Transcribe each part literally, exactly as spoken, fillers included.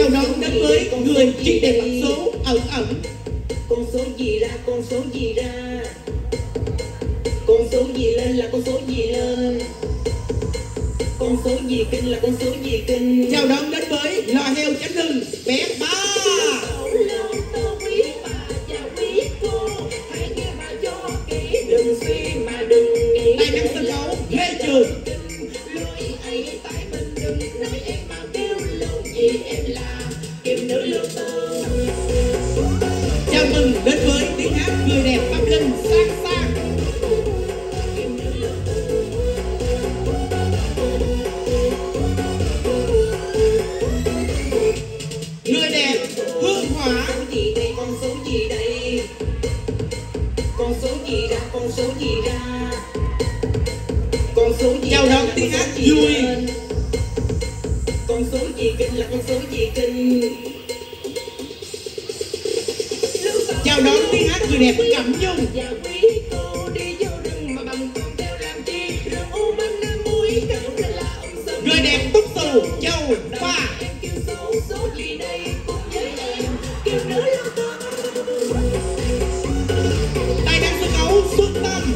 chào đón năm mới của người chỉ để bằng số ẩn ẩn. Con số gì ra, con số gì ra, con số gì lên là con số gì lên, con số gì kinh là con số gì kinh. Chào đón đến với lò heo chánh hưng bé ba. Đừng suy mà đừng nghĩ tài năng sân khấu mê trường. Lối ấy tại mình đừng nói em mà kêu lộn gì em là kim nữ lương tơ. Chào mừng đến với tiếng hát người đẹp Bắc Ninh sang sang. Người đẹp Hương Hỏa. Gì đây con số gì đây, con số gì ra, con số gì ra, con số gì. Chào đón tiếng hát vui. Con số gì kinh là con số gì kinh. Chào đón tiếng hát người đẹp Cẩm Nhung. Người đẹp Túc Tù Châu Ba. Tài năng sân khấu Xuân Tâm.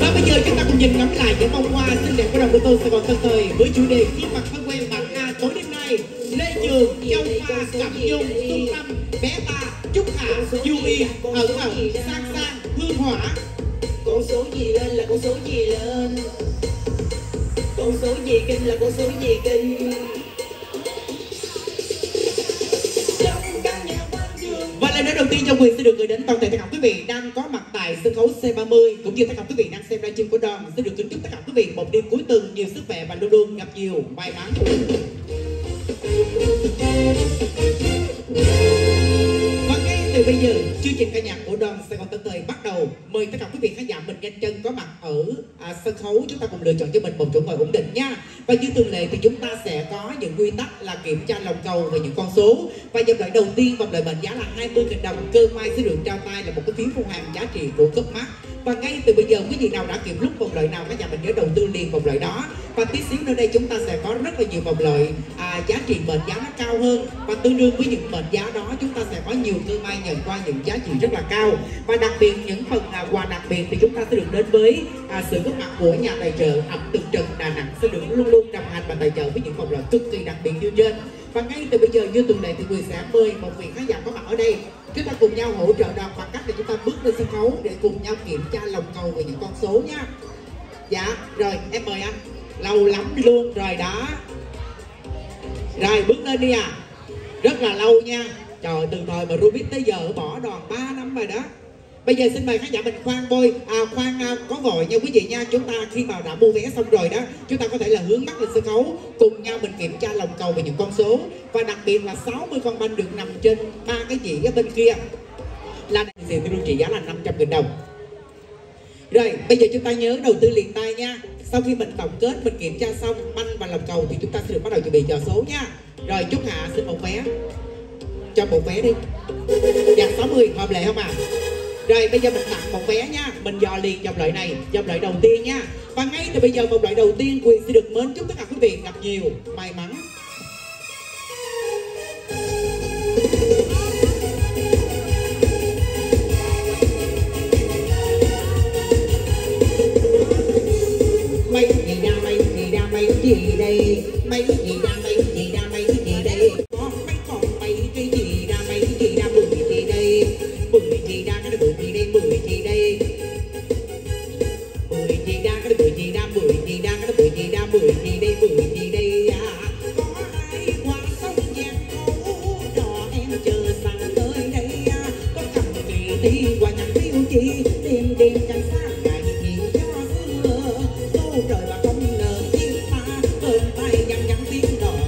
Và bây giờ chúng ta cùng nhìn ngắm lại những bông hoa xinh đẹp của đồng đô tô Sài Gòn Tân Thời với chủ đề gương mặt thân quen bản A tối đêm nay. Lê Trường, Châu Ba, Cẩm Nhung, Xuân Tâm, Bé Ba, Trúc Hạ, Duy, Ẩn Ẩn, Sang Sang, Hương Hỏa. Con số gì lên là con số gì lên, con số gì kinh là con số gì kinh. Và lời nói đầu tiên trong quyền sẽ được gửi đến toàn thể tất cả quý vị đang có mặt tại sân khấu C ba mươi, cũng như tất cả quý vị đang xem live stream của Đòn. Sẽ được kính chúc tất cả quý vị một đêm cuối tuần nhiều sức khỏe và luôn luôn gặp nhiều may mắn. Và ngay từ bây giờ chương trình ca nhạc của Đòn Sài Gòn Tân Thời bắt đầu. Mời tất cả quý vị khán giả mình nhanh chân có mặt ở à, sân khấu. Chúng ta cùng lựa chọn cho mình một chỗ ngồi ổn định nha. Và như thường lệ thì chúng ta sẽ có những quy tắc là kiểm tra lòng cầu về những con số. Và dòng loại đầu tiên vòng loại mệnh giá là hai mươi nghìn đồng. Cơ may sẽ được trao tay là một cái phiếu phong hàm giá trị của Cấp Mát. Và ngay từ bây giờ quý vị nào đã kiểm lúc vòng loại nào, các nhà mình nhớ đầu tư liền vòng loại đó. Và tí xíu nữa đây chúng ta sẽ có rất là nhiều vòng loại à, giá trị mệnh giá nó cao hơn. Và tương đương với những mệnh giá đó chúng ta sẽ có nhiều cơ may nhận qua những giá trị rất là cao. Và đặc biệt những phần à, quà đặc biệt thì chúng ta sẽ được đến với à, sự góp mặt của nhà tài trợ ẩm thực Trần Đà Nẵng sẽ được luôn luôn đồng hành và tài trợ với những vòng loại cực kỳ đặc biệt như trên. Và ngay từ bây giờ như tuần này thì người sẽ mời một vị khán giả có mặt ở đây. Chúng ta cùng nhau hỗ trợ Đòn bằng cách để chúng ta bước lên sân khấu để cùng nhau kiểm tra lòng cầu về những con số nha. Dạ, rồi em mời anh. Lâu lắm luôn rồi đó. Rồi bước lên đi à. Rất là lâu nha. Trời, từ thời mà Rubik tới giờ bỏ Đòn ba năm rồi đó. Bây giờ xin mời khán giả mình khoan bôi, à, khoan à, có vội nha quý vị nha. Chúng ta khi mà đã mua vé xong rồi đó, chúng ta có thể là hướng mắt lên sân khấu, cùng nhau mình kiểm tra lòng cầu về những con số. Và đặc biệt là sáu mươi con banh được nằm trên ba cái dĩa ở bên kia là tiền tiêu trị giá là năm trăm nghìn đồng. Rồi, bây giờ chúng ta nhớ đầu tư liền tay nha. Sau khi mình tổng kết, mình kiểm tra xong banh và lòng cầu thì chúng ta sẽ được bắt đầu chuẩn bị chờ số nha. Rồi, Trúc Hạ xin một vé. Cho một vé đi. Dạ, sáu mươi, hợp lệ không ạ? À? Rồi bây giờ mình tặng một vé nha. Mình dò liền dòng loại này, dòng loại đầu tiên nha. Và ngay từ bây giờ vòng loại đầu tiên Quyền sẽ được mến chúc tất cả quý vị gặp nhiều may mắn. Mấy gì ra mấy gì ra mấy gì đây, mấy gì ra mấy gì ra mấy gì đây. Trời mà không nợ chiếc ta, cơn tay nhăn nhăn tiếng đỏ.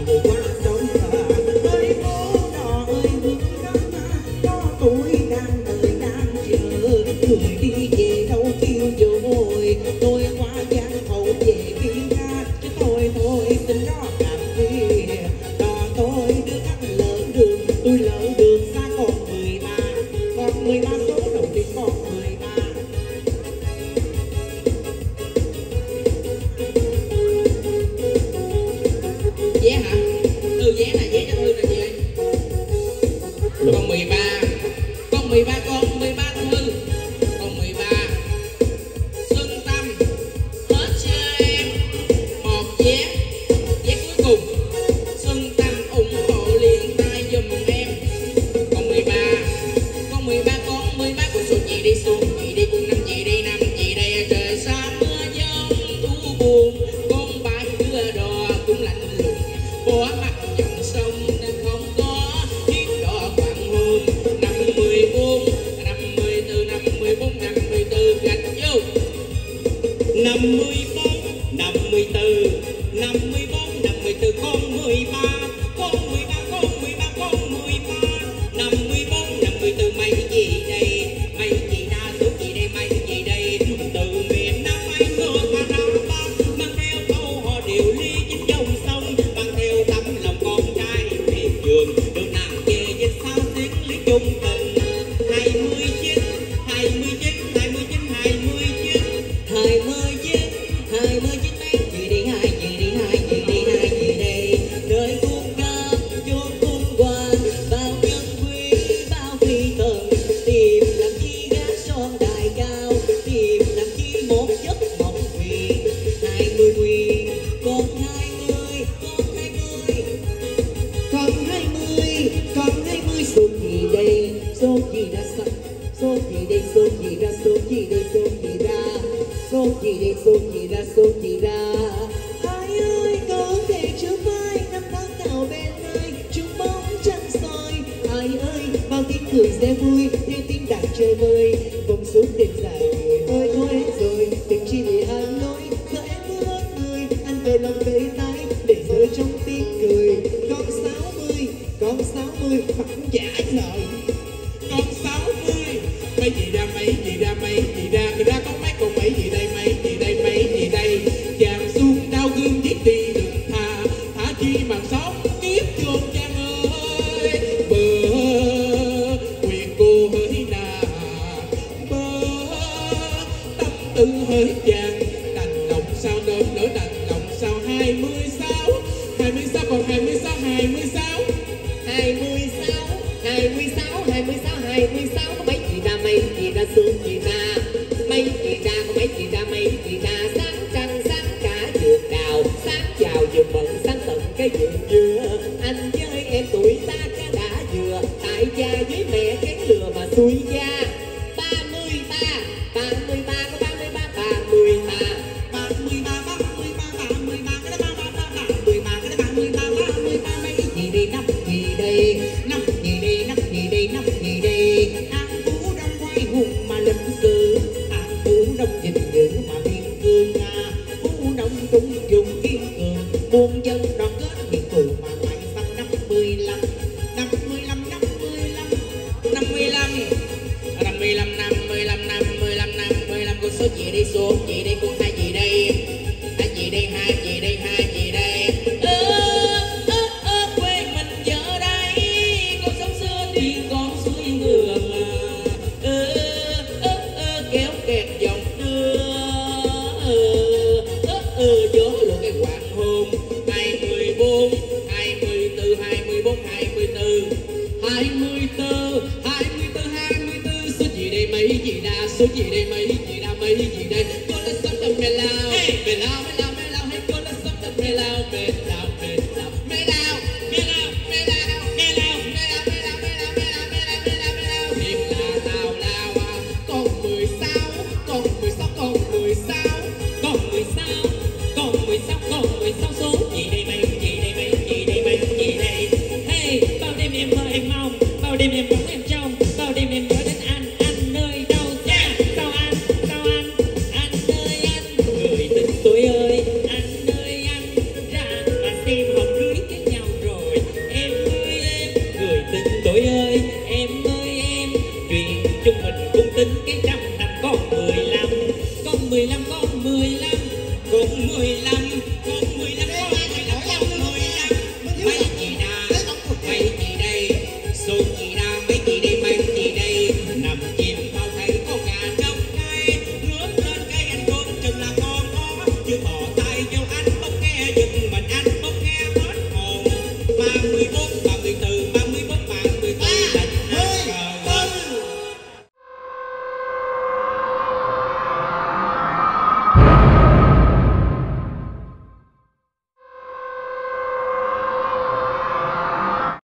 mười lăm con mười lăm